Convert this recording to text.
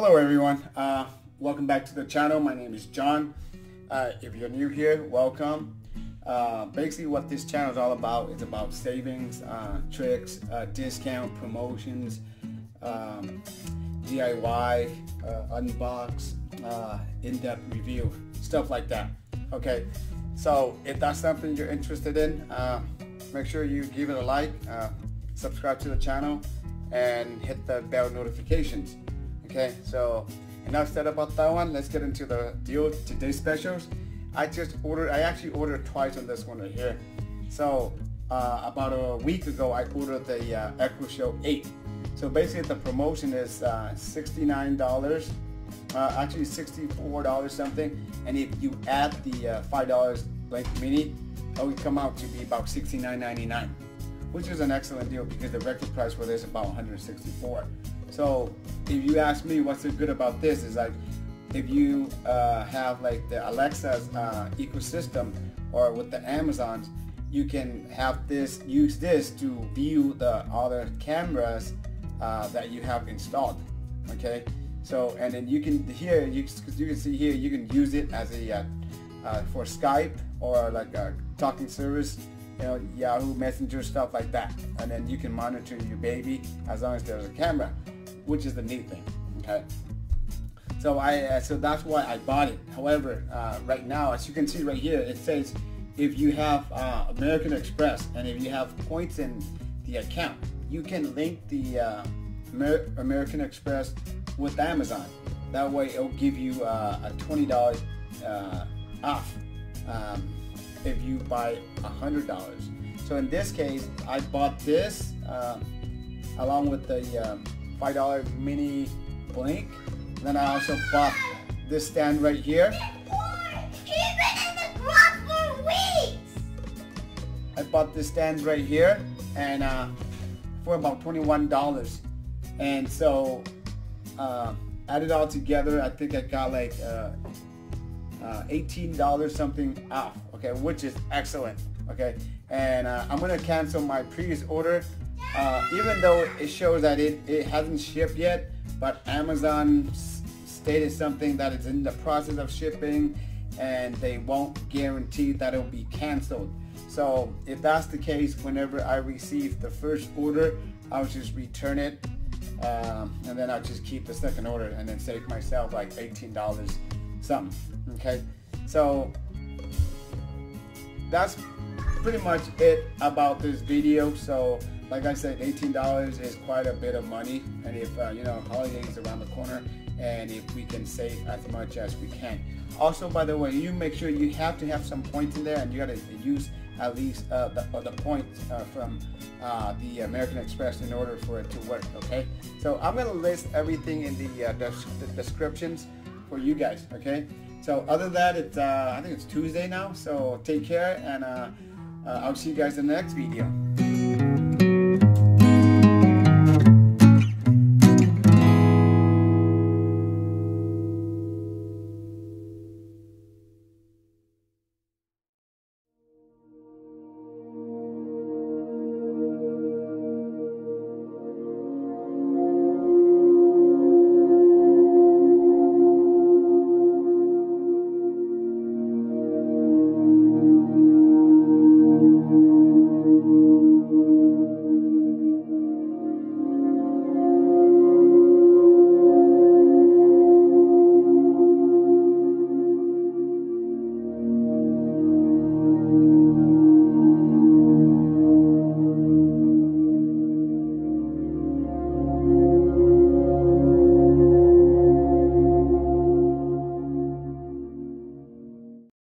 Hello everyone, welcome back to the channel. My name is John. If you're new here, welcome. Basically what this channel is all about, it's about savings, tricks, discount, promotions, DIY, unbox, in-depth review, stuff like that. Okay, so if that's something you're interested in, make sure you give it a like, subscribe to the channel, and hit the bell notifications. Okay, so enough said about that one. Let's get into the deal, today's specials. I actually ordered twice on this one right here. So about a week ago, I ordered the Echo Show 8. So basically the promotion is $69, actually $64 something. And if you add the $5 Blink Mini, it would come out to be about $69.99, which is an excellent deal because the record price for this is about $164. So if you ask me what's so good about this, is like if you have like the Alexa's ecosystem or with the Amazons, you can have this, use this to view the other cameras that you have installed. Okay, so and then you can here, you can see here, you can use it as a for Skype or like a talking service, you know, Yahoo Messenger, stuff like that. And then you can monitor your baby as long as there's a camera, which is the neat thing. Okay, so so that's why I bought it. However, right now, as you can see right here, it says if you have American Express and if you have points in the account, you can link the American Express with Amazon. That way, it'll give you a $20 off if you buy $100. So in this case, I bought this along with the $5 mini Blink. And then I also bought this stand right here. I bought this stand right here, and for about $21. And so added all together, I think I got like $18 something off. Okay, which is excellent. Okay, and I'm gonna cancel my previous order. Even though it shows that it hasn't shipped yet, but Amazon stated something that it's in the process of shipping and they won't guarantee that it'll be canceled. So if that's the case, whenever I receive the first order, I'll just return it, and then I'll just keep the second order and then save myself like $18 something. Okay, so that's pretty much it about this video. So like I said, $18 is quite a bit of money, and if you know, holidays around the corner, and if we can save as much as we can. Also, by the way, you make sure you have to have some points in there, and you got to use at least the points from the American Express in order for it to work. Okay, so I'm gonna list everything in the descriptions for you guys. Okay, so other than that, it's I think it's Tuesday now. So take care, and I'll see you guys in the next video.